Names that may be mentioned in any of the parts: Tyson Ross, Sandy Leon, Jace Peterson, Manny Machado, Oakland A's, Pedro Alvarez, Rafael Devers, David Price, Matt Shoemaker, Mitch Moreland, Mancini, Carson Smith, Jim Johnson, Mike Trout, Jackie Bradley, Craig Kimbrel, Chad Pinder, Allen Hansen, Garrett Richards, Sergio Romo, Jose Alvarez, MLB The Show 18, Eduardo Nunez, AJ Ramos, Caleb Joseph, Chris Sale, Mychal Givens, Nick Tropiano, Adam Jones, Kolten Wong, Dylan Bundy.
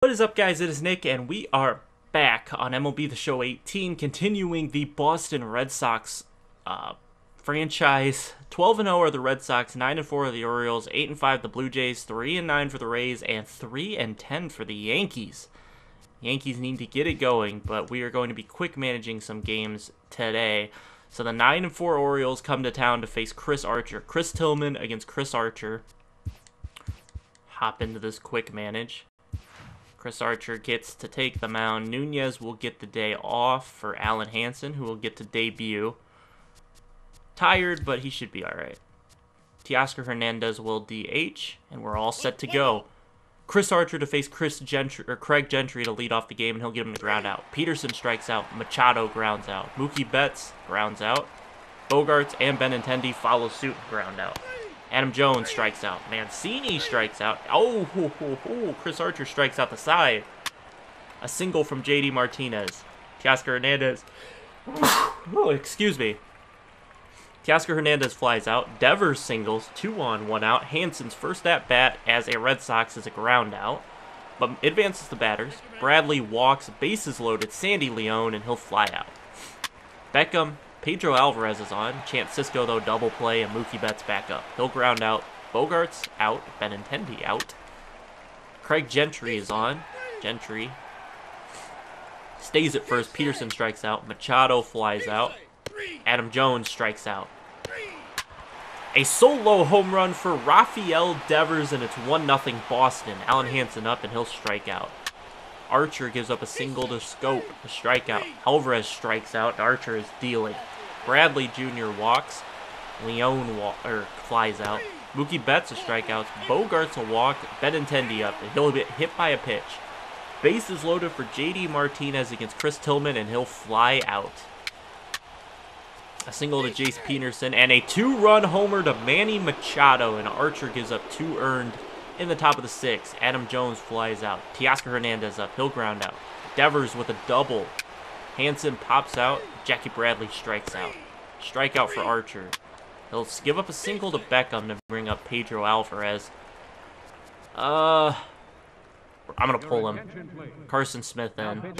What is up, guys? It is Nick, and we are back on MLB The Show 18, continuing the Boston Red Sox franchise. 12-0 are the Red Sox, 9-4 are the Orioles, 8-5 the Blue Jays, 3-9 for the Rays, and 3-10 for the Yankees. Yankees need to get it going, but we are going to be quick managing some games today. So the 9-4 Orioles come to town to face Chris Archer. Chris Tillman against Chris Archer. Hop into this quick manage. Chris Archer gets to take the mound. Nunez will get the day off for Allen Hansen, who will get to debut. Tired, but he should be all right. Teoscar Hernandez will DH, and we're all set to go. Chris Archer to face Craig Gentry to lead off the game, and he'll get him to ground out. Peterson strikes out. Machado grounds out. Mookie Betts grounds out. Bogaerts and Benintendi follow suit and ground out. Adam Jones strikes out. Mancini strikes out. Oh, ho, ho, ho. Chris Archer strikes out the side. A single from J.D. Martinez. Teoscar Hernandez. Oh, excuse me. Teoscar Hernandez flies out. Devers singles. 2 on, 1 out. Hansen's first at-bat as a Red Sox is a ground out. But advances the batters. Bradley walks. Bases loaded. Sandy Leon, and he'll fly out. Beckham. Pedro Alvarez is on. Chance Cisco, though, double play, and Mookie Betts back up. He'll ground out. Bogaerts out. Benintendi out. Craig Gentry is on. Gentry stays at first. Peterson strikes out. Machado flies out. Adam Jones strikes out. A solo home run for Rafael Devers, and it's 1-0 Boston. Allen Hansen up, and he'll strike out. Archer gives up a single to Scope, a strikeout. Alvarez strikes out, and Archer is dealing. Bradley Jr. walks. Leon flies out. Mookie Betts a strikeout. Bogaerts a walk. Benintendi up, and he'll get hit by a pitch. Base is loaded for J.D. Martinez against Chris Tillman, and he'll fly out. A single to Jace Peterson, and a 2-run homer to Manny Machado, and Archer gives up 2 earned in the top of the 6th. Adam Jones flies out. Teoscar Hernandez up. He'll ground out. Devers with a double. Hansen pops out. Jackie Bradley strikes out. Strikeout for Archer. He'll give up a single to Beckham to bring up Pedro Alvarez. I'm going to pull him. Carson Smith in.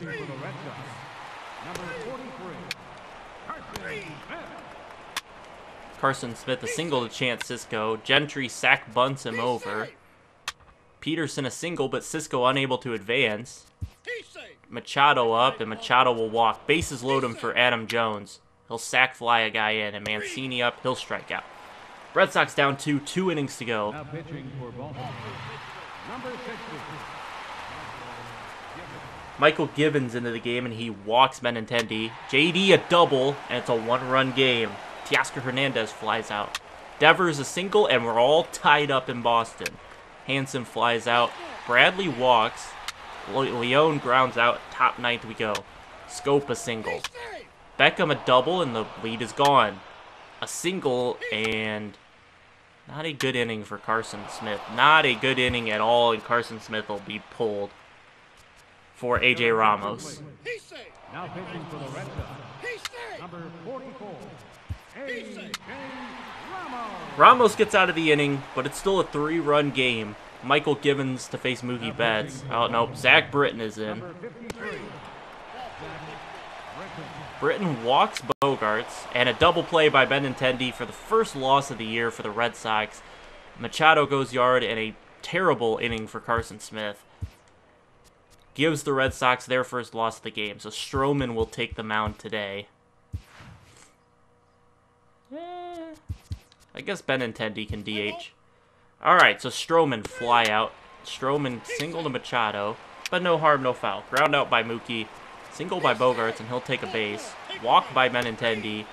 Carson Smith a single to Chance Cisco. Gentry sack bunts him over. Peterson a single, but Cisco unable to advance. Machado up, and Machado will walk. Bases load him for Adam Jones. He'll sack fly a guy in, and Mancini up. He'll strike out. Red Sox down 2 innings to go. Now pitching for Baltimore, number 60. Mychal Givens into the game, and he walks Benintendi. JD a double, and it's a 1-run game. Teoscar Hernandez flies out. Devers a single, and we're all tied up in Boston. Hansen flies out. Bradley walks. Leon grounds out. Top 9th we go. Scope a single. Beckham a double, and the lead is gone. A single, and not a good inning for Carson Smith. Not a good inning at all, and Carson Smith will be pulled for AJ Ramos. Now pitching for the Red Sox, number 44, AJ Ramos. Ramos gets out of the inning, but it's still a 3-run game. Mychal Givens to face Mookie Betts. Oh, no, Zach Britton is in. Britton walks Bogaerts, and a double play by Benintendi for the first loss of the year for the Red Sox. Machado goes yard, and a terrible inning for Carson Smith. Gives the Red Sox their first loss of the game, so Stroman will take the mound today. I guess Benintendi can DH. Alright, so Stroman fly out. Stroman single to Machado, but no harm, no foul. Ground out by Mookie, single by Bogaerts, and he'll take a base. Walk by Benintendi.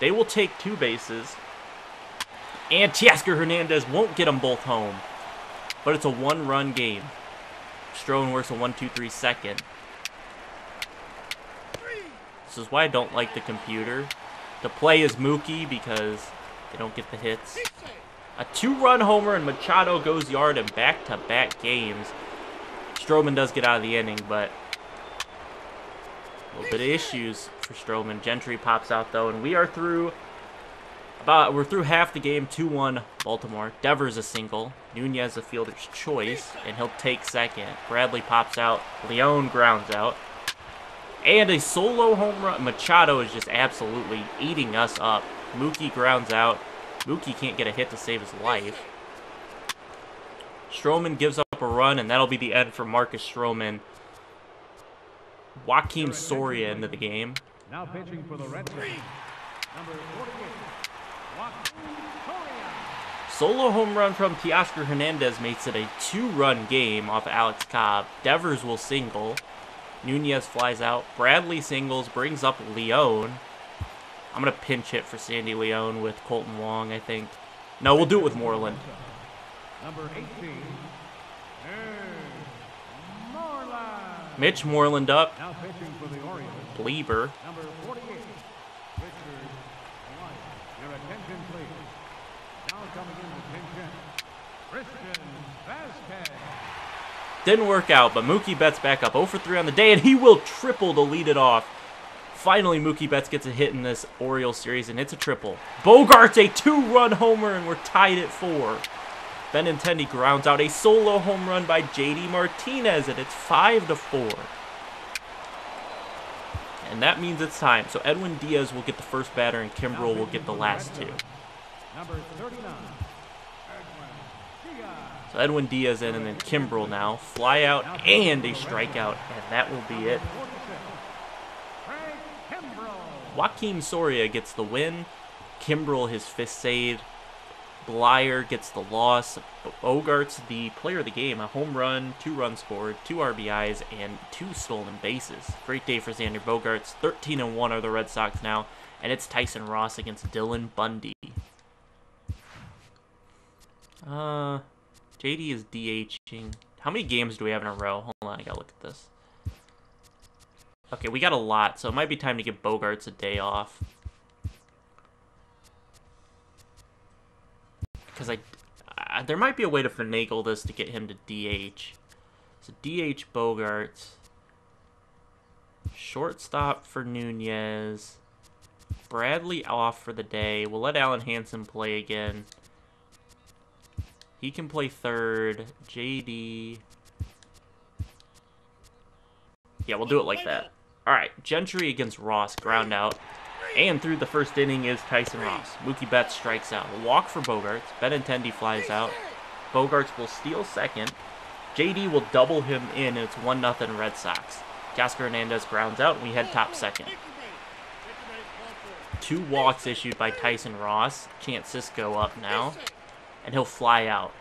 They will take 2 bases. And Teoscar Hernandez won't get them both home. But it's a 1-run game. Stroman works a 1-2-3 second. This is why I don't like the computer. The play is Mookie because they don't get the hits. A 2-run homer, and Machado goes yard in back-to-back games. Stroman does get out of the inning, but a little bit of issues for Stroman. Gentry pops out, though, and we are through We're through half the game, 2-1 Baltimore. Devers a single, Nunez a fielder's choice, and he'll take second. Bradley pops out, Leon grounds out. And a solo home run. Machado is just absolutely eating us up. Mookie grounds out. Mookie can't get a hit to save his life. Stroman gives up a run, and that'll be the end for Marcus Stroman. Joaquin Soria into the game. Now pitching for the Red Sox, number 48. Solo home run from Teoscar Hernandez makes it a two-run game off Alex Cobb. Devers will single. Nunez flies out. Bradley singles, brings up Leon. I'm going to pinch hit for Sandy Leon with Kolten Wong, I think. No, we'll do it with Moreland. Number 18, Moreland. Mitch Moreland up. Now pitching for the Orioles, Bleaver. Number 48. Christian Vazquez. Didn't work out, but Mookie Betts back up 0 for 3 on the day, and he will triple to lead it off. Finally, Mookie Betts gets a hit in this Orioles series, and it's a triple. Bogaerts a two-run homer, and we're tied at 4. Benintendi grounds out a solo home run by J.D. Martinez, and it's 5-4. And that means it's time. So Edwin Diaz will get the first batter, and Kimbrel will get the last two. Number 39. So Edwin Diaz in, and then Kimbrel now. Fly out and a strikeout, and that will be it. Joaquin Soria gets the win. Kimbrel his fifth save. Blyer gets the loss. Bogaerts, the player of the game, a home run, 2 runs scored, 2 RBIs, and 2 stolen bases. Great day for Xander Bogaerts. 13-1 are the Red Sox now, and it's Tyson Ross against Dylan Bundy. JD is DHing. How many games do we have in a row? Hold on, I gotta look at this. Okay, we got a lot, so it might be time to give Bogaerts a day off. Because I there might be a way to finagle this to get him to DH. So DH Bogaerts. Shortstop for Nunez. Bradley off for the day. We'll let Allen Hansen play again. He can play third. JD. Yeah, we'll do it like that. All right, Gentry against Ross, ground out. And through the first inning is Tyson Ross. Mookie Betts strikes out. A walk for Bogaerts. Benintendi flies out. Bogaerts will steal second. JD will double him in, and it's 1-0 Red Sox. Teoscar Hernandez grounds out, and we head top second. 2 walks issued by Tyson Ross. Chance Sisko up now. And he'll fly out.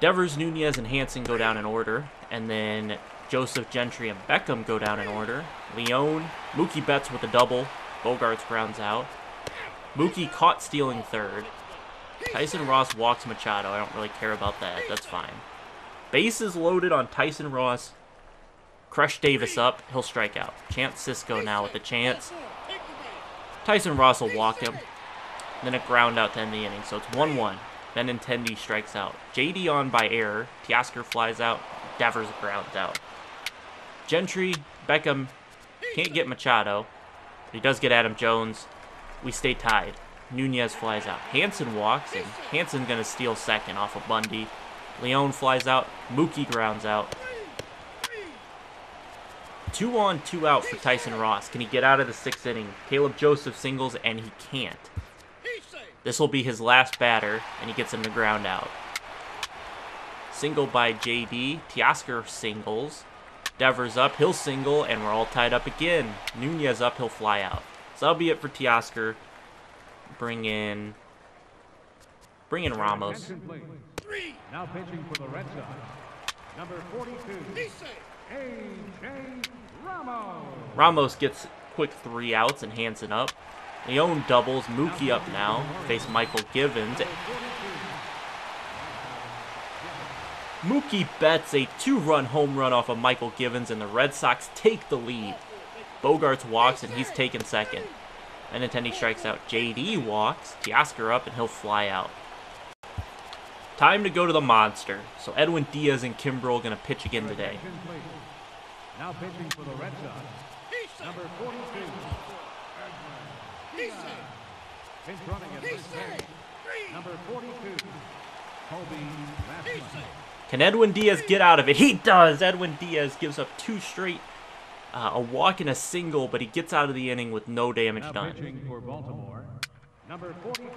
Devers, Nunez, and Hansen go down in order. And then Joseph, Gentry, and Beckham go down in order. Leon, Mookie Betts with a double. Bogaerts grounds out. Mookie caught stealing third. Tyson Ross walks Machado. I don't really care about that. That's fine. Bases loaded on Tyson Ross. Crush Davis up. He'll strike out. Chance Sisko now with a chance. Tyson Ross will walk him. Then a ground out to end the inning, so it's 1-1. Benintendi strikes out. JD on by error. Teoscar flies out. Devers grounds out. Gentry, Beckham, can't get Machado. But he does get Adam Jones. We stay tied. Nunez flies out. Hansen walks, and Hansen going to steal second off of Bundy. Leon flies out. Mookie grounds out. 2 on, 2 out for Tyson Ross. Can he get out of the 6th inning? Caleb Joseph singles, and he can't. This will be his last batter, and he gets him to ground out. Single by JD. Teoscar singles. Devers up. He'll single, and we're all tied up again. Nunez up. He'll fly out. So that'll be it for Teoscar. Bring in Ramos. Now pitching for the Red Sox, number 42, AJ Ramos. Ramos gets quick 3 outs and Hansen up. Leon doubles, Mookie up now, face Mychal Givens. Mookie Betts a 2-run home run off of Mychal Givens, and the Red Sox take the lead. Bogaerts walks, and he's taken second. Benintendi strikes out, JD walks, Teoscar up, and he'll fly out. Time to go to the monster. So Edwin Diaz and Kimbrel are going to pitch again today. Now pitching for the Red Sox, number 42. is running at this game. Number 42, Colby. Can Edwin Diaz get out of it? He does! Edwin Diaz gives up two straight, a walk and a single, but he gets out of the inning with no damage done. For Baltimore, number 42,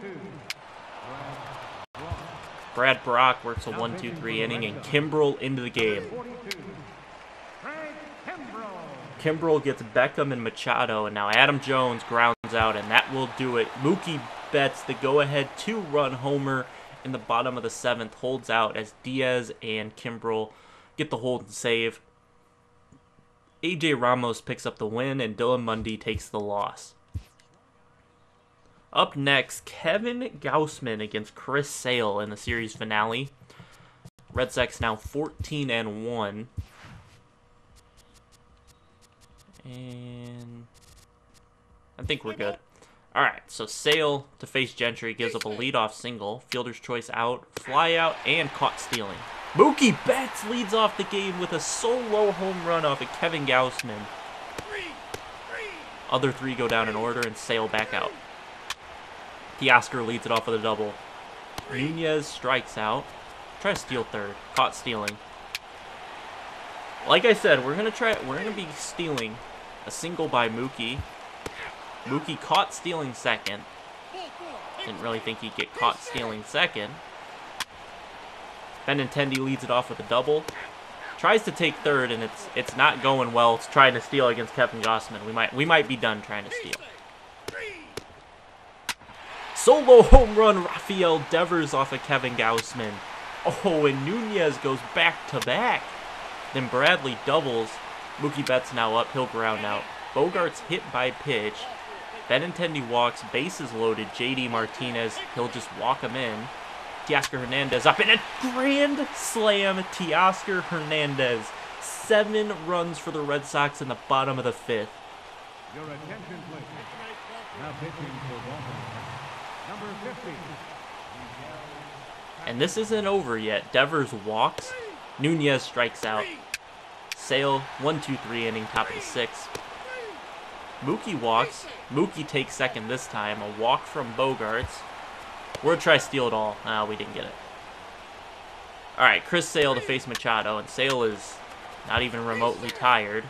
Brad Brock works a 1-2-3 inning, and Kimbrel into the game. Kimbrel gets Beckham and Machado, and now Adam Jones grounds out, and that will do it. Mookie Betts, the go-ahead two-run homer in the bottom of the seventh, holds out as Diaz and Kimbrel get the hold and save. AJ Ramos picks up the win, and Dylan Mundy takes the loss. Up next, Kevin Gausman against Chris Sale in the series finale. Red Sox now 14-1. And I think we're good. All right, so Sale to face Gentry gives up a leadoff single. Fielder's choice out, fly out, and caught stealing. Mookie Betts leads off the game with a solo home run off of Kevin Gausman. Other three go down in order, and Sale back out. Teoscar leads it off with a double. Nunez strikes out. Try to steal third. Caught stealing. Like I said, we're gonna be stealing a single by Mookie. Mookie caught stealing second. Didn't really think he'd get caught stealing second. Benintendi leads it off with a double. Tries to take third, and it's not going well. It's trying to steal against Kevin Gausman. We might be done trying to steal. Solo home run, Rafael Devers off of Kevin Gausman. Oh, and Nunez goes back-to-back. Then Bradley doubles. Mookie Betts now up. He'll ground out. Bogaerts hit by pitch. Benintendi walks. Bases loaded. J.D. Martinez. He'll just walk him in. Teoscar Hernandez up in a grand slam. Teoscar Hernandez. 7 runs for the Red Sox in the bottom of the fifth. Your attention, please. Now pitching for Baltimore. And this isn't over yet. Devers walks. Nunez strikes out. Sale, 1-2-3 inning, top of the sixth. Mookie walks. Mookie takes second this time. A walk from Bogaerts. We're going to try to steal it all. Ah, we didn't get it. All right, Chris Sale to face Machado. And Sale is not even remotely tired.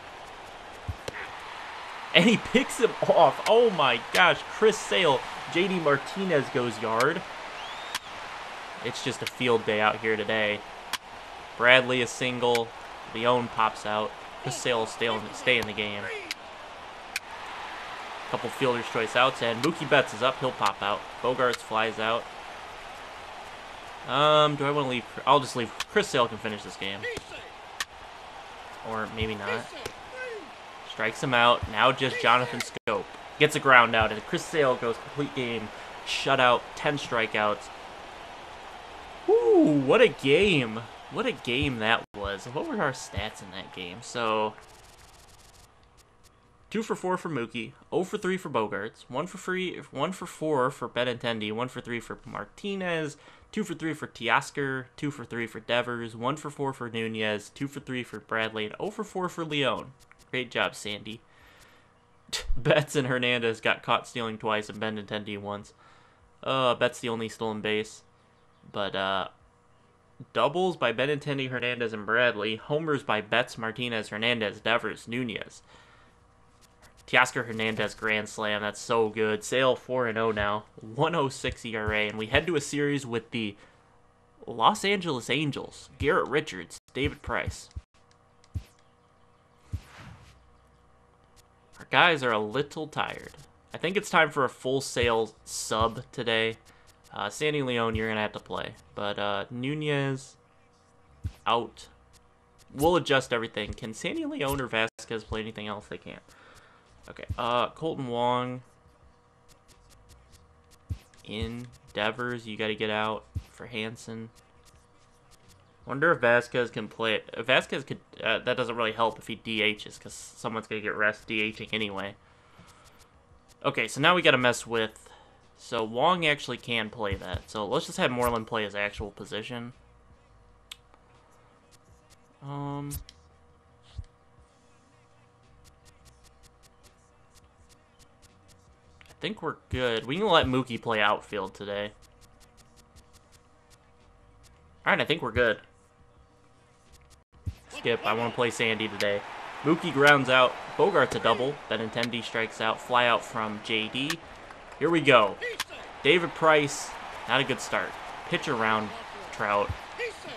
And he picks him off. Oh, my gosh. Chris Sale. J.D. Martinez goes yard. It's just a field day out here today. Bradley is single. Leon pops out. Chris Sale will stay in the game. A couple fielder's choice outs, and Mookie Betts is up. He'll pop out. Bogaerts flies out. Do I want to leave? I'll just leave. Chris Sale can finish this game. Or maybe not. Strikes him out. Now just Jonathan Scope. Gets a ground out, and Chris Sale goes complete game. Shutout, 10 strikeouts. Woo, what a game. What a game that was. What were our stats in that game? So, 2 for 4 for Mookie, 0 for 3 for Bogaerts, 1 for 4 for Benintendi, 1 for 3 for Martinez, 2 for 3 for Teoscar, 2 for 3 for Devers, 1 for 4 for Nunez, 2 for 3 for Bradley, and 0 for 4 for Leon. Great job, Sandy. Betts and Hernandez got caught stealing twice and Benintendi once. Betts the only stolen base. But doubles by Benintendi, Hernandez, and Bradley. Homers by Betts, Martinez, Hernandez, Devers, Nunez. Teoscar Hernandez grand slam. That's so good. Sale 4-0 now. 1.06 ERA. And we head to a series with the Los Angeles Angels. Garrett Richards, David Price. Our guys are a little tired. I think it's time for a full Sale sub today. Sandy Leon, you're going to have to play. But Nunez, out. We'll adjust everything. Can Sandy Leon or Vazquez play anything else? They can't. Okay, Kolten Wong. In. Devers, you got to get out for Hansen. Wonder if Vazquez can play it. If Vazquez could, that doesn't really help if he DHs, because someone's going to get rest DHing anyway. Okay, so now we got to mess with... So Wong actually can play that. So let's just have Moreland play his actual position. I think we're good. We can let Mookie play outfield today. Alright, I think we're good. Skip, I want to play Sandy today. Mookie grounds out. Bogaerts a double. Benintendi strikes out. Fly out from J.D. Here we go. David Price, not a good start. Pitch around Trout.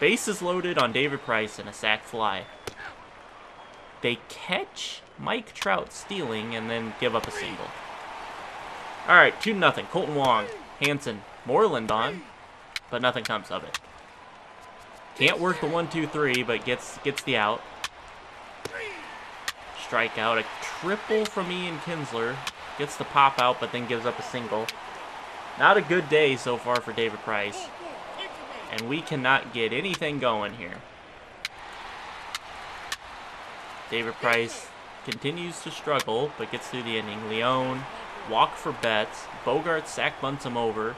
Bases loaded on David Price and a sac fly. They catch Mike Trout stealing and then give up a single. Alright, 2-0. Kolten Wong, Hanson, Moreland on, but nothing comes of it. Can't work the 1-2-3, but gets the out. Strikeout, a triple from Ian Kinsler. Gets the pop out, but then gives up a single. Not a good day so far for David Price. And we cannot get anything going here. David Price continues to struggle, but gets through the inning. Leon, walk for Betts. Bogaerts sack bunts him over.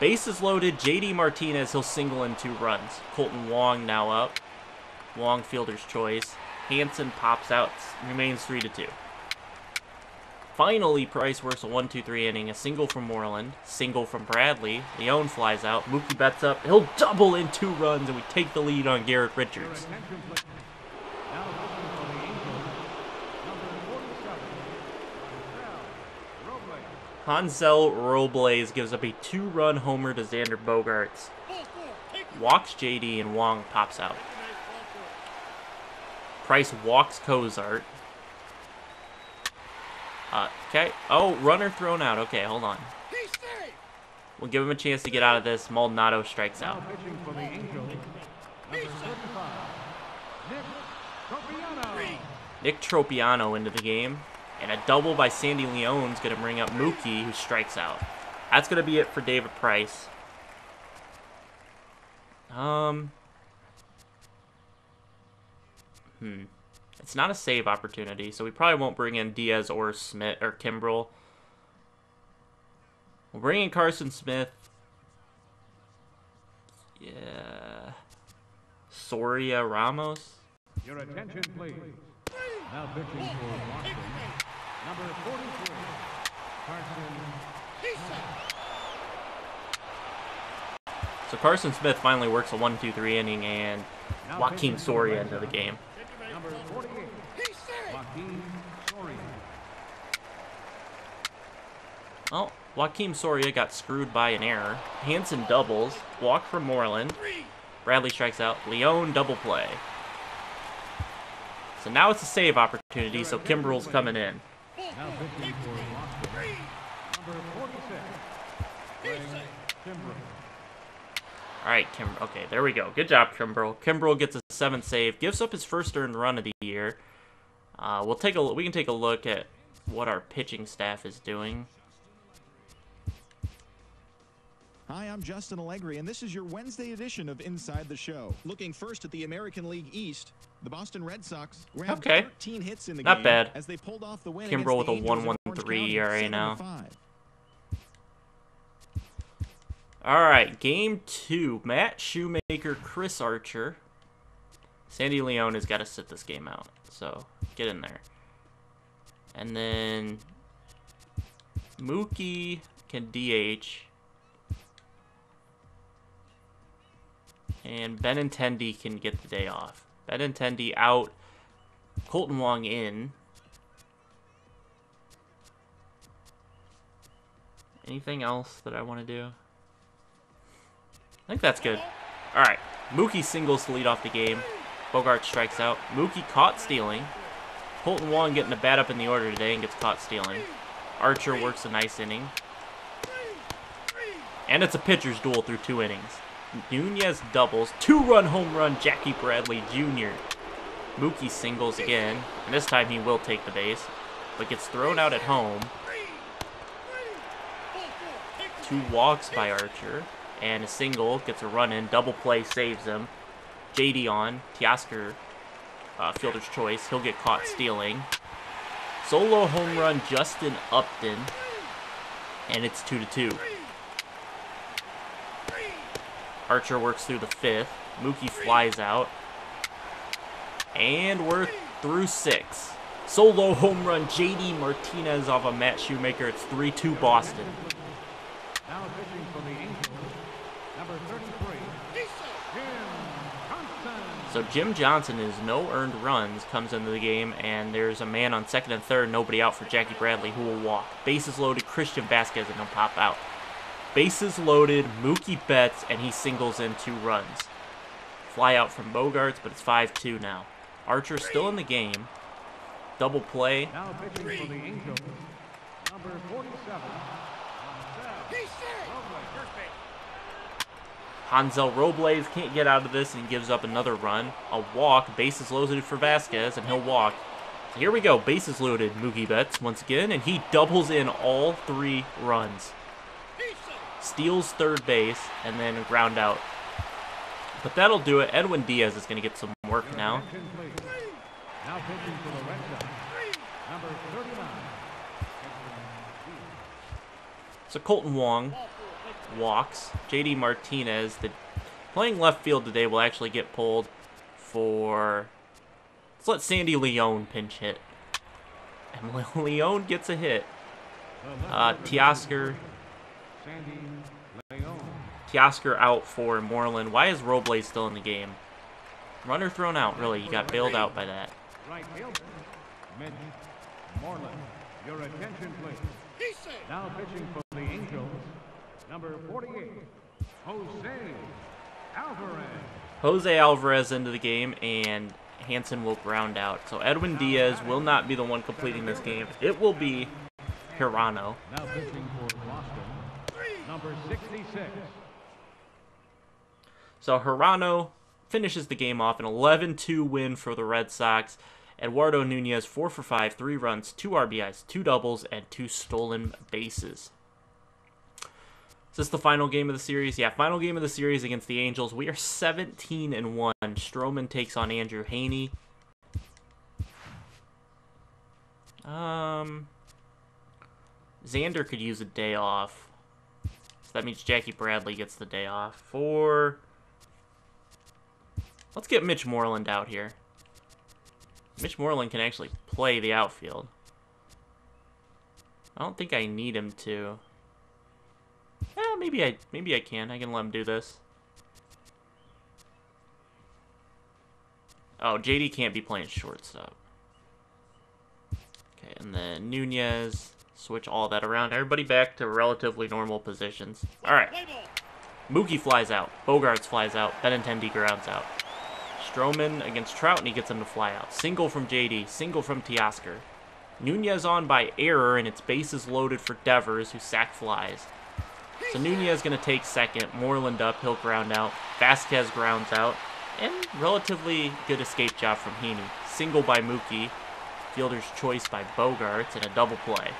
Bases loaded, J.D. Martinez, he'll single in 2 runs. Kolten Wong now up. Wong, fielder's choice. Hanson pops out, remains 3-2. Finally, Price works a 1-2-3 inning. A single from Moreland, single from Bradley. Leon flies out, Mookie Betts up. He'll double in 2 runs, and we take the lead on Garrett Richards. Hansel Robles gives up a 2-run homer to Xander Bogaerts. Walks J.D. and Wong pops out. Price walks Cozart. Okay. Oh, runner thrown out. Okay, hold on. We'll give him a chance to get out of this. Maldonado strikes out. Nick Tropiano into the game. And a double by Sandy Leon is going to bring up Mookie, who strikes out. That's going to be it for David Price. It's not a save opportunity, so we probably won't bring in Diaz or Smith or Kimbrel. We'll bring in Carson Smith. Yeah. Soria, Ramos. Your attention, please. Now pitching for Washington. Number 43, Carson. So Carson Smith finally works a 1-2-3 inning, and Joaquin Soria into the game. Number 48, Joaquin Soria. Oh, Joaquin Soria got screwed by an error. Hanson doubles, walk from Moreland. Bradley strikes out. Leon double play. So now it's a save opportunity, so Kimbrel's coming in. Now pitching for Washington, number 46, Kimbrel. All right, Kimbrel. Okay, there we go. Good job, Kimbrel. Kimbrel gets a 7th save, gives up his first earned run of the year. We'll take a look. We can take a look at what our pitching staff is doing. Hi, I'm Justin Allegri, and this is your Wednesday edition of Inside the Show. Looking first at the American League East, the Boston Red Sox grabbed 13 hits in the game. Not bad. As they pulled off the win. Kimbrel with a 1.13 ERA now. All right, game 2. Matt Shoemaker, Chris Archer. Sandy Leon has got to sit this game out, so get in there. And then Mookie can DH. And Benintendi can get the day off. Benintendi out. Kolten Wong in. Anything else that I want to do? I think that's good. Alright. Mookie singles to lead off the game. Bogaerts strikes out. Mookie caught stealing. Kolten Wong getting a bat up in the order today and gets caught stealing. Archer works a nice inning. And it's a pitcher's duel through 2 innings. Nunez doubles. 2-run home run, Jackie Bradley Jr. Mookie singles again, and this time he will take the base, but gets thrown out at home. 2 walks by Archer, and a single, gets a run in, double play saves him. J.D. on, Teoscar, fielder's choice, he'll get caught stealing. Solo home run, Justin Upton, and it's 2-2. Archer works through the 5th. Mookie flies out. And we're through 6. Solo home run, J.D. Martinez off of Matt Shoemaker. It's 3-2 Boston. Now pitching for the Angels, number 33, Jim Johnson. So Jim Johnson is no earned runs, comes into the game, and there's a man on second and third, nobody out for Jackie Bradley, who will walk. Bases loaded, Christian Vazquez, and he'll pop out. Bases loaded, Mookie Betts, and he singles in 2 runs. Fly out from Bogaerts, but it's 5-2 now. Archer still in the game. Double play. Now pitching for the Angels, number 47. Hansel Robles can't get out of this and gives up another run. A walk, bases loaded for Vazquez, and he'll walk. So here we go, bases loaded, Mookie Betts once again, and he doubles in all 3 runs. Steals third base, and then ground out. But that'll do it. Edwin Diaz is going to get some work now. Now pitching for the Red Sox, number 39. So Kolten Wong walks. J.D. Martinez, playing left field today, will actually get pulled for... Let's let Sandy Leon pinch hit. And Leon gets a hit. Teoscar out for Moreland. Why is Robles still in the game? Runner thrown out, really. You got bailed out by that. Right fielder, Mitch Moreland. Your attention, please. Now pitching for the Angels, number 48, Jose Alvarez. Jose Alvarez into the game, and Hanson will ground out. So Edwin Diaz will not be the one completing this game. It will be Hirano. Now pitching for Boston, number 66. So Hirano finishes the game off, an 11-2 win for the Red Sox. Eduardo Nunez, 4 for 5, 3 runs, 2 RBIs, 2 doubles, and 2 stolen bases. Is this the final game of the series? Yeah, final game of the series against the Angels. We are 17-1. Stroman takes on Andrew Haney. Xander could use a day off. So that means Jackie Bradley gets the day off. Let's get Mitch Moreland out here. Mitch Moreland can actually play the outfield. I don't think I need him to. Maybe I can. I can let him do this. Oh, JD can't be playing shortstop. Okay, and then Nunez. Switch all that around. Everybody back to relatively normal positions. All right. Mookie flies out. Bogaerts flies out. Benintendi grounds out. Stroman against Trout, and he gets him to fly out. Single from JD, single from Teoscar. Nunez on by error, and it's bases loaded for Devers, who sack flies. So Nunez going to take second. Moreland up, he'll ground out. Vazquez grounds out, and relatively good escape job from Haney. Single by Mookie, fielder's choice by Bogaerts, and a double play.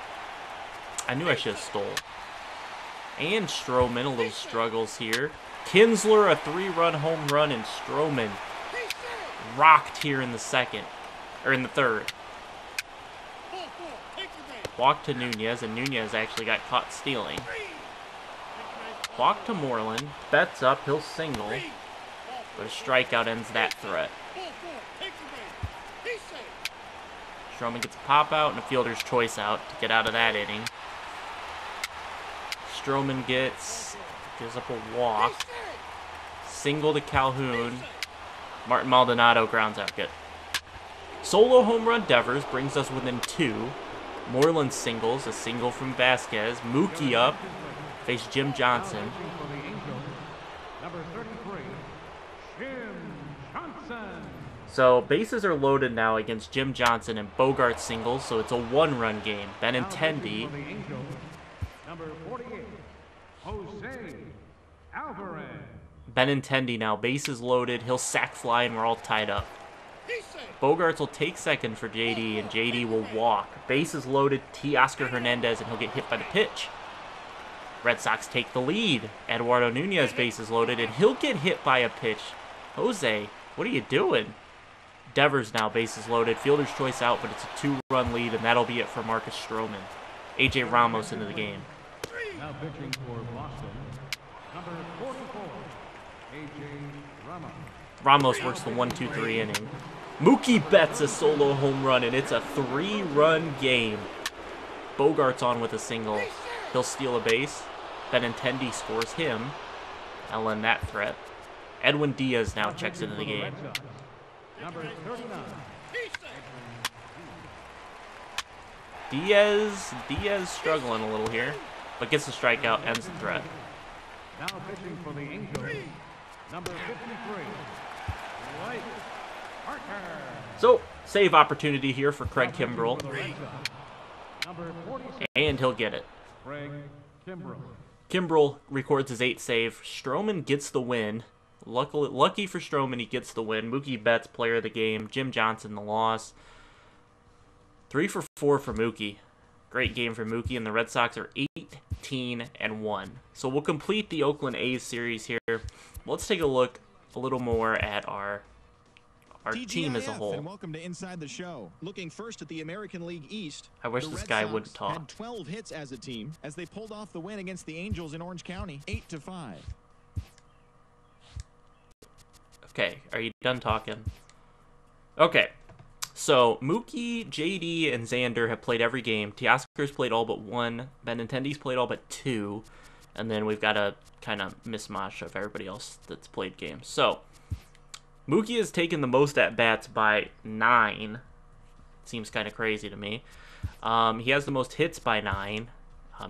I knew I should have stole. And Stroman, a little struggles here. Kinsler, a 3-run home run, and Stroman rocked here in the second, or in the third. Walk to Nunez, and Nunez actually got caught stealing. Walk to Moreland, Betts up, he'll single, but a strikeout ends that threat. Stroman gets a pop out and a fielder's choice out to get out of that inning. Stroman gives up a walk, single to Calhoun. Martin Maldonado grounds out, good. Solo home run Devers brings us within 2. Moreland singles, a single from Vazquez. Mookie up, face Jim Johnson. So bases are loaded now against Jim Johnson, and Bogaerts singles, so it's a 1-run game. Benintendi. Number 48, Jose Alvarez. Benintendi now, bases loaded, he'll sack fly, and we're all tied up. Bogaerts will take second for JD, and JD will walk. Bases loaded, Teoscar Hernandez, and he'll get hit by the pitch. Red Sox take the lead. Eduardo Nunez, bases loaded, and he'll get hit by a pitch. Jose, what are you doing? Devers now, bases loaded, fielder's choice out, but it's a 2-run lead, and that'll be it for Marcus Stroman. AJ Ramos into the game. Now pitching for Boston, number 44, AJ Ramos. Ramos works the 1-2-3 inning. Mookie Betts a solo home run, and it's a 3-run game. Bogaerts on with a single. He'll steal a base. Benintendi scores him. I'll end that threat. Edwin Diaz now checks into the game. Diaz struggling a little here, but gets the strikeout, ends the threat. Now pitching for the Angels, number 53, Bryce Harper. So, save opportunity here for Craig Kimbrel. And he'll get it. Kimbrel records his 8th save. Stroman gets the win. Lucky for Stroman, he gets the win. Mookie Betts, player of the game. Jim Johnson, the loss. 3 for 4 for Mookie. Great game for Mookie, and the Red Sox are 18-1. So we'll complete the Oakland A's series here. Let's take a look a little more at our team as a whole. Welcome to Inside the Show. Looking first at the American League East. I wish this guy would talk. Had 12 hits as a team as they pulled off the win against the Angels in Orange County, 8-5. Okay, are you done talking? Okay. So, Mookie, J.D., and Xander have played every game. Teoscar's played all but one. Benintendi's played all but two. And then we've got a kind of mismatch of everybody else that's played games. So, Mookie has taken the most at-bats by 9. Seems kind of crazy to me. He has the most hits by 9.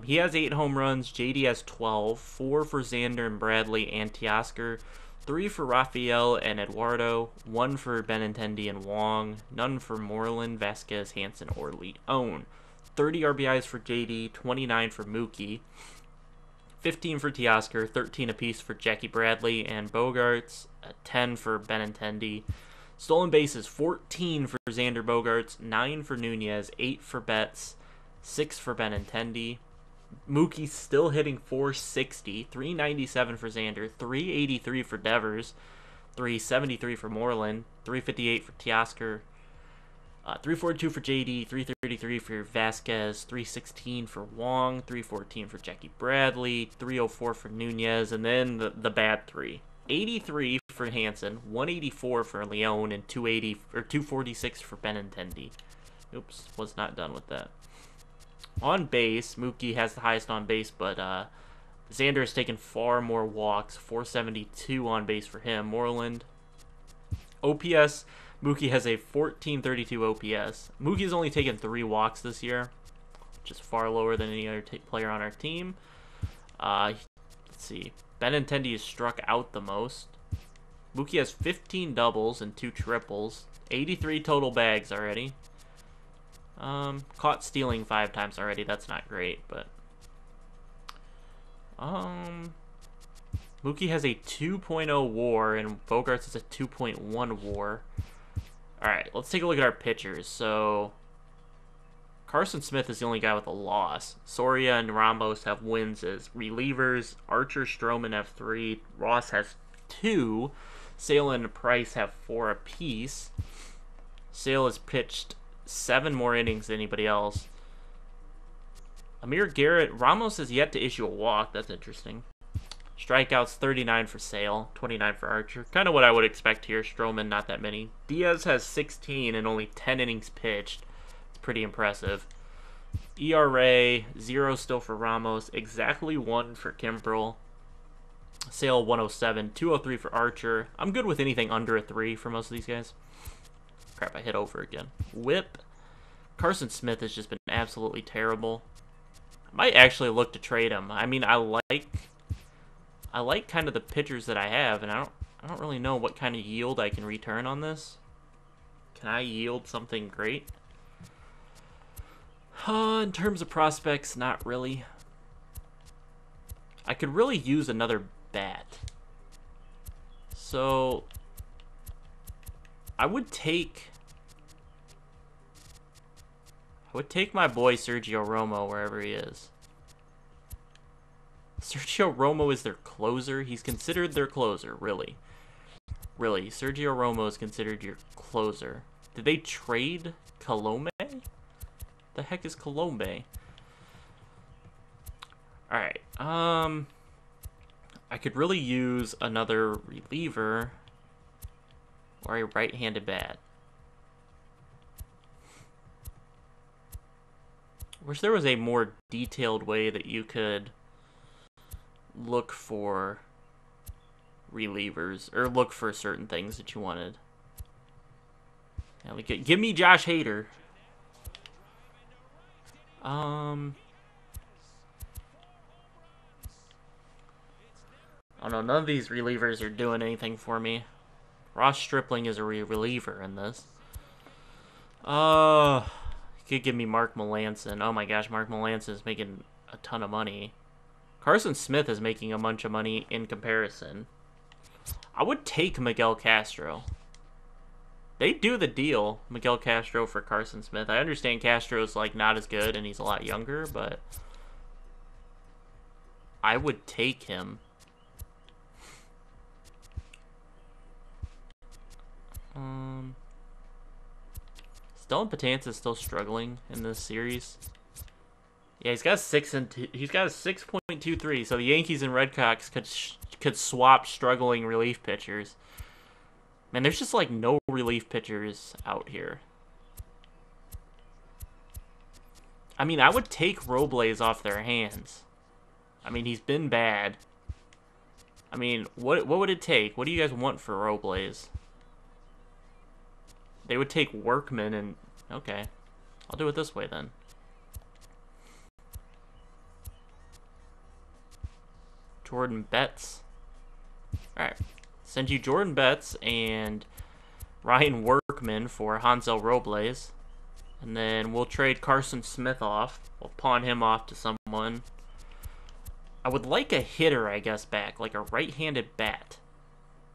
He has 8 home runs. J.D. has 12. 4 for Xander and Bradley and Teoscar. 3 for Rafael and Eduardo, 1 for Benintendi and Wong, none for Moreland, Vazquez, Hanson, or Leon. 30 RBIs for JD, 29 for Mookie, 15 for Teoscar, 13 apiece for Jackie Bradley and Bogaerts, 10 for Benintendi. Stolen bases, 14 for Xander Bogaerts, 9 for Nunez, 8 for Betts, 6 for Benintendi. Mookie still hitting 460, 397 for Xander, 383 for Devers, 373 for Moreland, 358 for Teoscar, 342 for JD, 333 for Vazquez, 316 for Wong, 314 for Jackie Bradley, 304 for Nunez, and then the bad three. 83 for Hanson, 184 for Leon, and 246 for Benintendi. Oops, was not done with that. On base, Mookie has the highest on base, but Xander has taken far more walks, 472 on base for him. Moreland, OPS, Mookie has a 1432 OPS. Mookie's only taken 3 walks this year, which is far lower than any other player on our team. Let's see, Benintendi has struck out the most. Mookie has 15 doubles and 2 triples, 83 total bags already. Caught stealing 5 times already. That's not great, but Mookie has a 2.0 WAR and Bogaerts is a 2.1 WAR. All right, let's take a look at our pitchers. So Carson Smith is the only guy with a loss. Soria and Ramos have wins as relievers. Archer, Stroman have 3. Ross has 2. Sale and Price have 4 apiece. Sale has pitched 7 more innings than anybody else. Amir Garrett, Ramos has yet to issue a walk. That's interesting. Strikeouts, 39 for Sale, 29 for Archer. Kind of what I would expect here. Stroman, not that many. Diaz has 16 and only 10 innings pitched. It's pretty impressive. ERA, 0 still for Ramos. Exactly 1 for Kimbrel. Sale, 107. 203 for Archer. I'm good with anything under a 3 for most of these guys. Crap, I hit over again. Whip. Carson Smith has just been absolutely terrible. I might actually look to trade him. I mean, I like kind of the pitchers that I have, and I don't really know what kind of yield I can return on this. Can I yield something great? In terms of prospects, not really. I could really use another bat. So I would take my boy Sergio Romo wherever he is. Sergio Romo is their closer. He's considered their closer, really. Really, Sergio Romo is considered your closer. Did they trade Colombe? The heck is Colombe? All right. I could really use another reliever or a right-handed bat. wish there was a more detailed way that you could look for relievers or look for certain things that you wanted. Yeah, we could give me Josh Hader. I don't know. None of these relievers are doing anything for me. Ross Stripling is a reliever in this. You could give me Mark Melancon. Oh my gosh, Mark Melancon is making a ton of money. Carson Smith is making a bunch of money in comparison. I would take Miguel Castro. They do the deal, Miguel Castro for Carson Smith. I understand Castro's like not as good and he's a lot younger, but I would take him. Stellan Patanza is still struggling in this series. Yeah, he's got he's got a 6.23. So the Yankees and Red Sox could swap struggling relief pitchers. Man, there's just like no relief pitchers out here. I mean, I would take Robles off their hands. I mean, he's been bad. I mean, what would it take? What do you guys want for Robles? They would take Workman and... Okay. I'll do it this way then. Jordan Betts. Alright. Send you Jordan Betts and Ryan Workman for Hansel Robles. And then we'll trade Carson Smith off. We'll pawn him off to someone. I would like a hitter, I guess, back. Like a right-handed bat.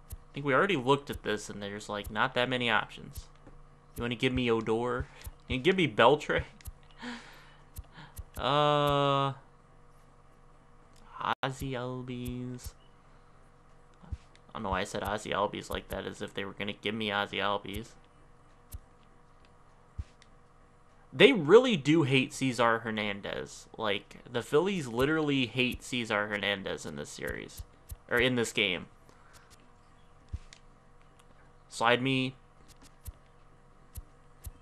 I think we already looked at this and there's like not that many options. You want to give me Odor? You give me Beltre? Ozzy Albies. I don't know why I said Ozzy Albies like that, as if they were going to give me Ozzy Albies. They really do hate Cesar Hernandez. Like, the Phillies literally hate Cesar Hernandez in this series. Or in this game. Slide me.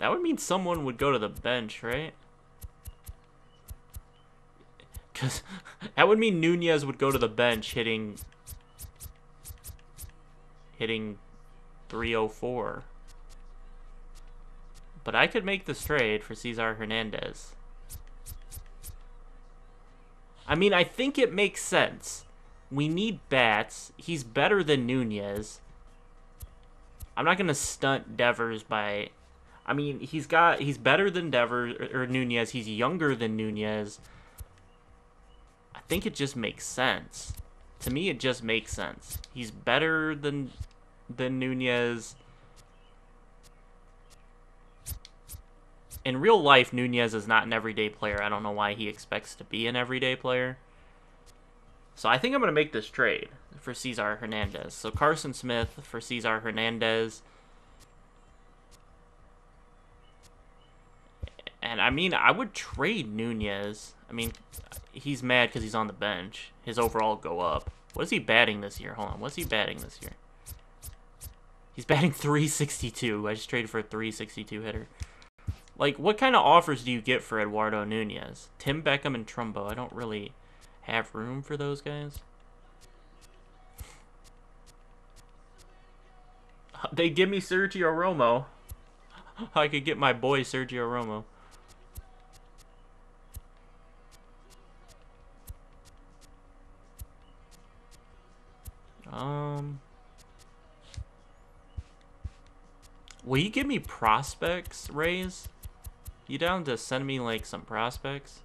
That would mean someone would go to the bench, right? Because that would mean Nunez would go to the bench hitting 304. But I could make this trade for Cesar Hernandez. I mean, I think it makes sense. We need bats. He's better than Nunez. I'm not going to stunt Devers by... I mean, he's better than Devers or Nunez. He's younger than Nunez. I think it just makes sense. To me, it just makes sense. He's better than Nunez. In real life, Nunez is not an everyday player. I don't know why he expects to be an everyday player. So I think I'm going to make this trade for Cesar Hernandez. So Carson Smith for Cesar Hernandez. And I mean, I would trade Nunez. I mean, he's mad because he's on the bench. His overall go up. What is he batting this year? Hold on. What's he batting this year? He's batting 362. I just traded for a 362 hitter. Like, what kind of offers do you get for Eduardo Nunez? Tim Beckham and Trumbo. I don't really have room for those guys. They give me Sergio Romo. I could get my boy Sergio Romo. Will you give me prospects, Rays? You down to send me like some prospects?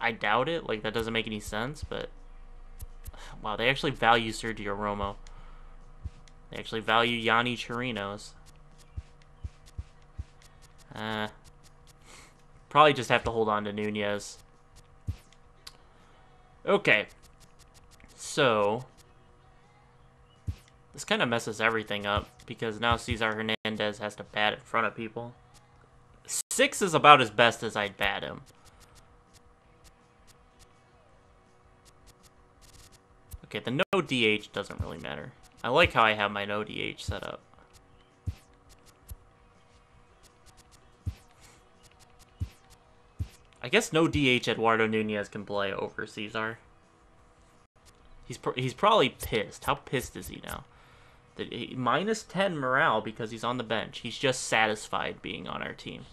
I doubt it. Like, that doesn't make any sense, but... Wow, they actually value Sergio Romo. They actually value Yanni Chirinos. Probably just have to hold on to Nunez. Okay. So... This kind of messes everything up, because now Cesar Hernandez has to bat in front of people. 6 is about as best as I'd bat him. Okay, the no DH doesn't really matter. I like how I have my no DH set up. I guess no DH Eduardo Nunez can play over Cesar. He's probably pissed. How pissed is he now? Minus 10 morale because he's on the bench. He's just satisfied being on our team.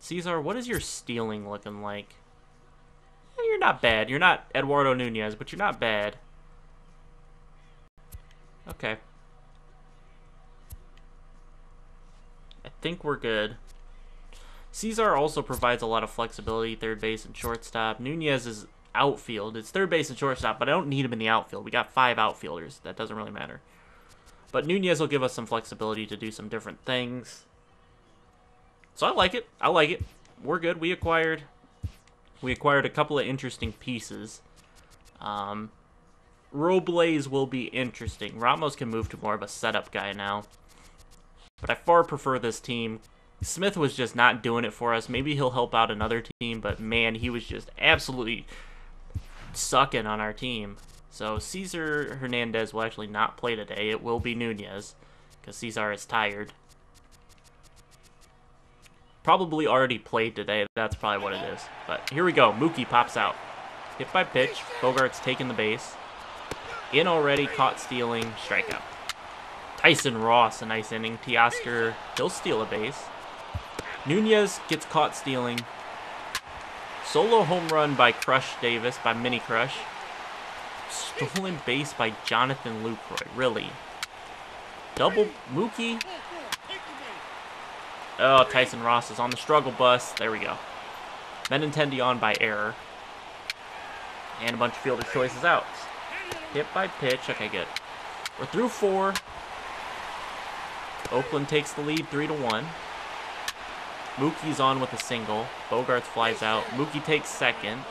Cesar, what is your stealing looking like? You're not bad. You're not Eduardo Nunez, but you're not bad. Okay. I think we're good. Cesar also provides a lot of flexibility, third base and shortstop. Nunez is outfield. It's third base and shortstop, but I don't need him in the outfield. We got 5 outfielders. That doesn't really matter. But Nunez will give us some flexibility to do some different things. So I like it. I like it. We're good. We acquired a couple of interesting pieces. Robles will be interesting. Ramos can move to more of a setup guy now. But I far prefer this team. Smith was just not doing it for us. Maybe he'll help out another team, but man, he was just absolutely sucking on our team. So Cesar Hernandez will actually not play today. It will be Nunez, because Cesar is tired. Probably already played today. That's probably what it is. But here we go. Mookie pops out. Hit by pitch. Bogaerts taking the base. In already. Caught stealing. Strikeout. Tyson Ross, a nice inning. Teoscar, he'll steal a base. Nunez gets caught stealing. Solo home run by Crush Davis, by Mini Crush. Stolen base by Jonathan Lucroy. Really? Double Mookie. Oh, Tyson Ross is on the struggle bus. There we go. Benintendi on by error. And a bunch of fielder choices out. Hit by pitch. Okay, good. We're through 4. Oakland takes the lead 3-1. Mookie's on with a single. Bogaerts flies out. Mookie takes second.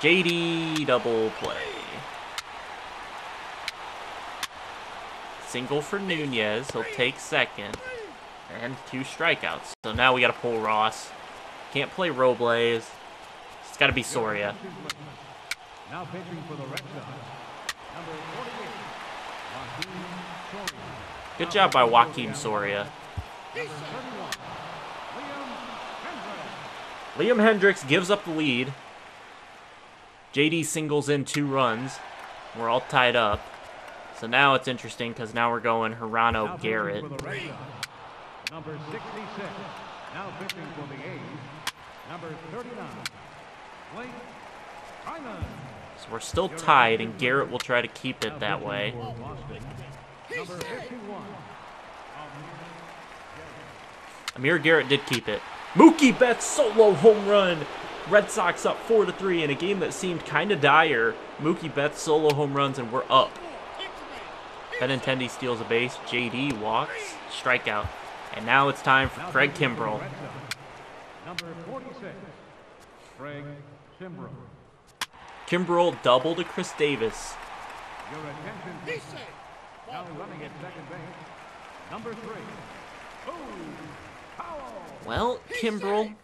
J.D. double play. Single for Nunez. He'll take second. And 2 strikeouts. So now we got to pull Ross. Can't play Robles. It's got to be Soria. Now pitching for the Red Sox, number 48, Joaquin Soria. Good job by Joaquin Soria. Liam Hendricks gives up the lead. JD singles in 2 runs. We're all tied up. So now it's interesting because now we're going Gerardo Garrett. Number 66, now pitching for the A's, number 39, Blake Trinan. So we're still tied, and Garrett will try to keep it that way. Amir Garrett did keep it. Mookie Betts solo home run. Red Sox up 4-3 in a game that seemed kind of dire. Mookie Betts solo home runs, and we're up. Benintendi steals a base. JD walks. Strikeout. And now it's time for Craig Kimbrel. Number 46, Craig Kimbrel. Kimbrel double to Chris Davis. Your attention, now running at second base. Number 3. Well, Kimbrel,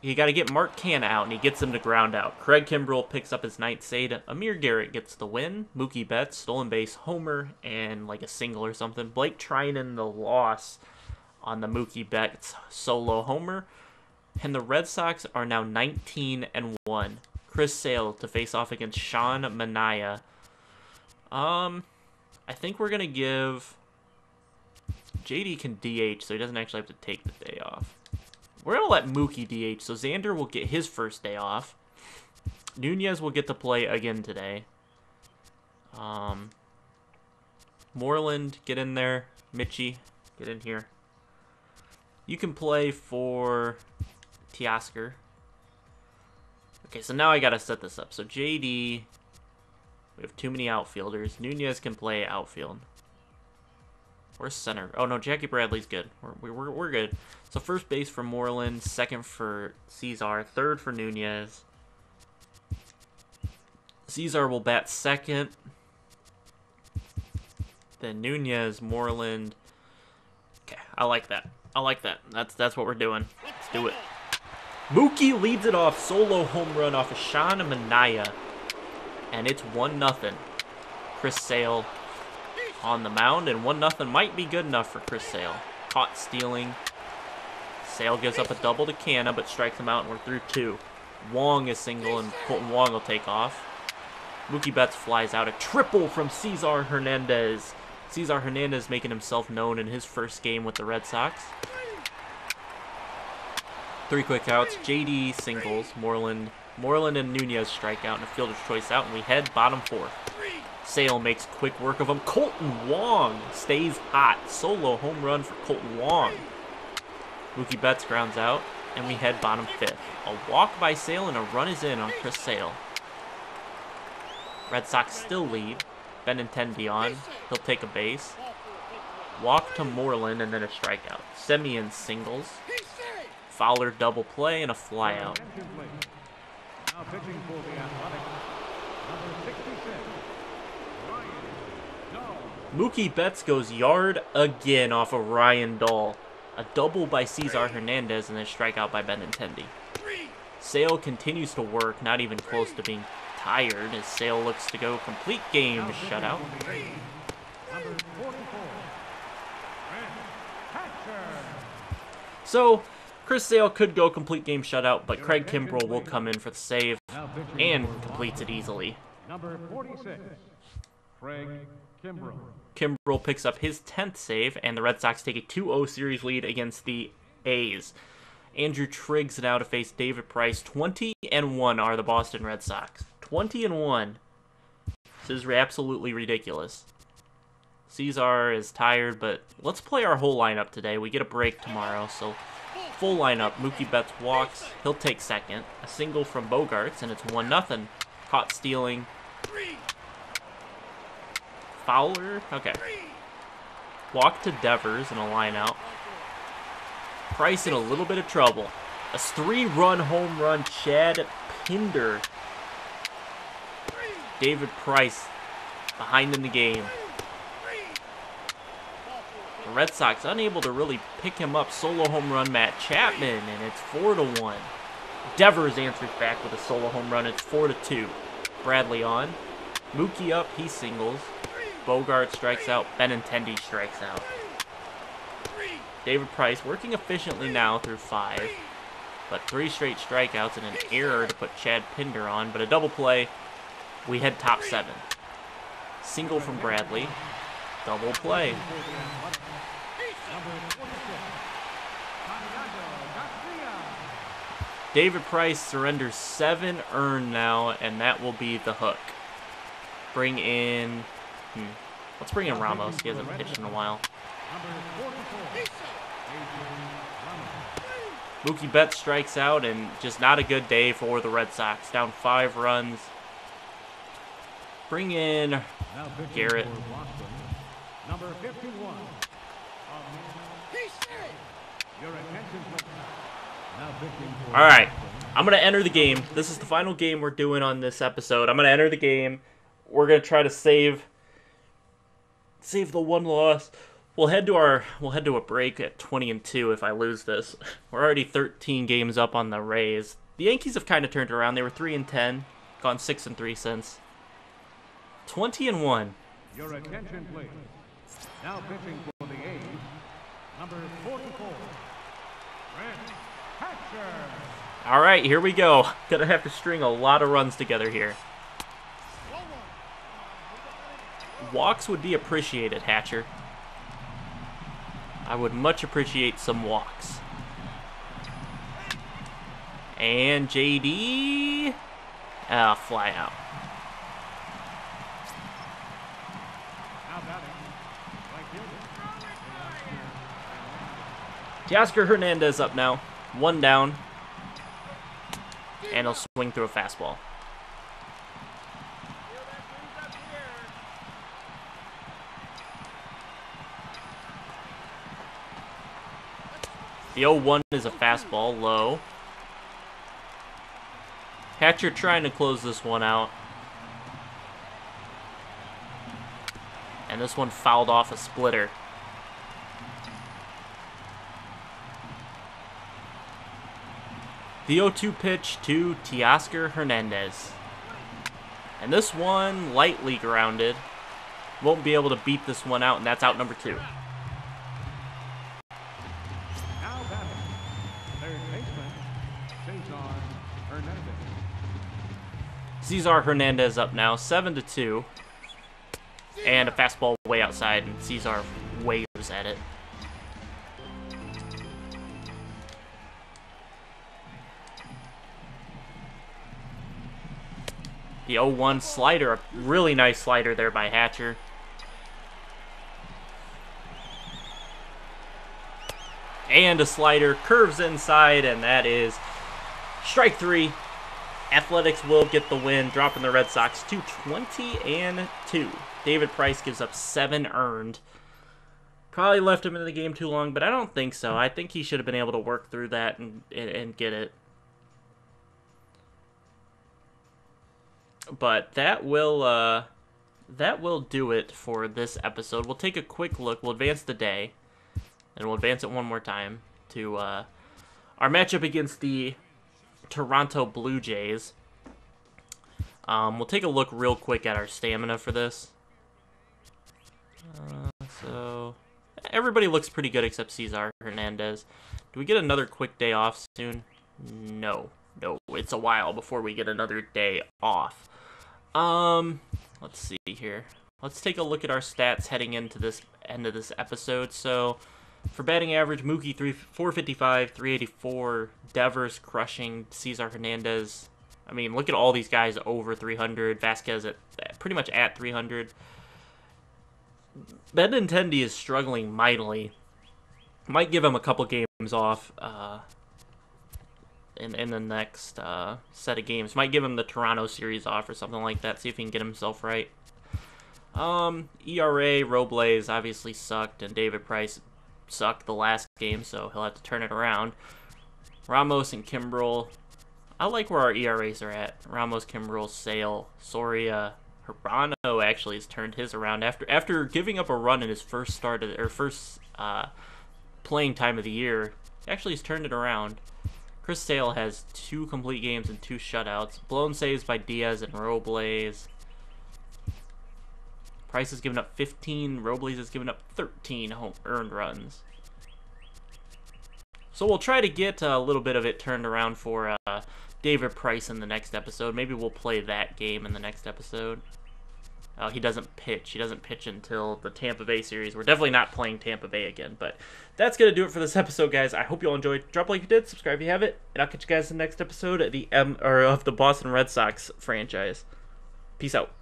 you got to get Mark Canha out, and he gets him to ground out. Craig Kimbrel picks up his ninth save. Amir Garrett gets the win. Mookie Betts, stolen base, homer, and like a single or something. Blake Trinan, the loss on the Mookie Betts solo homer. And the Red Sox are now 19-1. Chris Sale to face off against Sean Manaea. I think we're going to give... JD can DH, so he doesn't actually have to take the day off. We're going to let Mookie DH, so Xander will get his first day off. Nunez will get to play again today. Moreland, get in there. Mitchie, get in here. You can play for Teoscar. Okay, so now I got to set this up. So JD, we have too many outfielders. Nunez can play outfield. Where's center? Oh, no, Jackie Bradley's good. We're good. So first base for Moreland, second for Cesar, third for Nunez. Cesar will bat second. Then Nunez, Moreland. Okay, I like that. I like that. That's what we're doing. Let's do it. Mookie leads it off. Solo home run off of Sean Manaea. And it's 1-0. Chris Sale on the mound. And 1-0 might be good enough for Chris Sale. Caught stealing. Sale gives up a double to Canna, but strikes him out, and we're through two. Wong is single, and Kolten Wong will take off. Mookie Betts flies out. A triple from Teoscar Hernandez. Teoscar Hernandez making himself known in his first game with the Red Sox. Three quick outs. J.D. singles. Moreland and Nunez strike out, and a fielder's choice out, and we head bottom fourth. Sale makes quick work of him. Kolten Wong stays hot. Solo home run for Kolten Wong. Mookie Betts grounds out, and we head bottom fifth. A walk by Sale, and a run is in on Chris Sale. Red Sox still lead. Benintendi on. He'll take a base. Walk to Moreland, and then a strikeout. Semien singles. Fowler double play, and a flyout. Now pitching for the Athletic, number 66, Ryan Dahl. Mookie Betts goes yard again off of Ryan Dahl. A double by Teoscar Hernandez, and a strikeout by Benintendi. Sale continues to work, not even close to being tired, as Sale looks to go complete game shutout. So, Chris Sale could go complete game shutout, but Craig Kimbrel will come in for the save and completes it easily. Number 46, Craig Kimbrel. Kimbrel picks up his 10th save, and the Red Sox take a 2-0 series lead against the A's. Andrew Triggs now to face David Price. 20-1 are the Boston Red Sox. 20-1. This is absolutely ridiculous. Cesar is tired, but let's play our whole lineup today. We get a break tomorrow, so full lineup. Mookie Betts walks. He'll take second. A single from Bogaerts, and it's 1-0. Caught stealing. Fowler? Okay. Walk to Devers in a line out. Price in a little bit of trouble. A three-run home run, Chad Pinder. David Price behind in the game. The Red Sox unable to really pick him up. Solo home run, Matt Chapman, and it's 4-1. Devers answers back with a solo home run. It's 4-2. Bradley on. Mookie up. He singles. Bogaerts strikes out. Benintendi strikes out. David Price working efficiently now through five, but three straight strikeouts and an error to put Chad Pinder on, but a double play. We head top seven. Single from Bradley. Double play. David Price surrenders 7 earned now, and that will be the hook. Bring in... Let's bring in Ramos. He hasn't pitched in a while. Mookie Betts strikes out, and just not a good day for the Red Sox. Down 5 runs. Bring in Garrett. Number 51. All right, I'm going to enter the game. This is the final game we're doing on this episode. I'm going to enter the game. We're going to try to save the one loss. We'll head to a break at 20-2 if I lose this. We're already 13 games up on the Rays. The Yankees have kind of turned around. They were 3-10, gone 6-3 since. 20-1. Your attention, please. Now pitching for the A's, number 44. All right, here we go. Gonna have to string a lot of runs together here. Walks would be appreciated, Hatcher. I would much appreciate some walks. And JD, fly out. Teoscar Hernandez up now. 1 down. And he'll swing through a fastball. The 0-1 is a fastball, low. Hatcher trying to close this one out. And this one fouled off a splitter. The 0-2 pitch to Teoscar Hernandez. And this one lightly grounded. Won't be able to beat this one out, and that's out number 2. Teoscar Hernandez up now, 7-2. And a fastball way outside, and Teoscar waves at it. The 0-1 slider, a really nice slider there by Hatcher. And a slider curves inside, and that is strike three. Athletics will get the win, dropping the Red Sox to 20-2. David Price gives up 7 earned. Probably left him in the game too long, but I don't think so. I think he should have been able to work through that and get it. But that will do it for this episode. We'll take a quick look. We'll advance the day, and we'll advance it one more time to our matchup against the Toronto Blue Jays. We'll take a look real quick at our stamina for this. So everybody looks pretty good except Teoscar Hernandez. Do we get another quick day off soon? No, it's a while before we get another day off. Let's see here. Let's take a look at our stats heading into this end of this episode. So for batting average, Mookie 455, 384, Devers crushing, Teoscar Hernandez. I mean, look at all these guys over 300. Vazquez at pretty much at 300. Benintendi is struggling mightily. Might give him a couple games off in the next set of games. Might give him the Toronto series off or something like that. See if he can get himself right. ERA, Robles obviously sucked, and David Price sucked the last game, so he'll have to turn it around. Ramos and Kimbrel. I like where our ERAs are at. Ramos, Kimbrel, Sale, Soria. Hirano actually has turned his around after giving up a run in his first start of, or first playing time of the year. Actually, he's turned it around. Chris Sale has 2 complete games and 2 shutouts. Blown saves by Diaz and Robles. Price has given up 15. Robles has given up 13 home earned runs. So we'll try to get a little bit of it turned around for David Price in the next episode. Maybe we'll play that game in the next episode. Oh, he doesn't pitch. He doesn't pitch until the Tampa Bay series. We're definitely not playing Tampa Bay again, but that's going to do it for this episode, guys. I hope you all enjoyed. Drop a like if you did. Subscribe if you haven't. And I'll catch you guys in the next episode of the Boston Red Sox franchise. Peace out.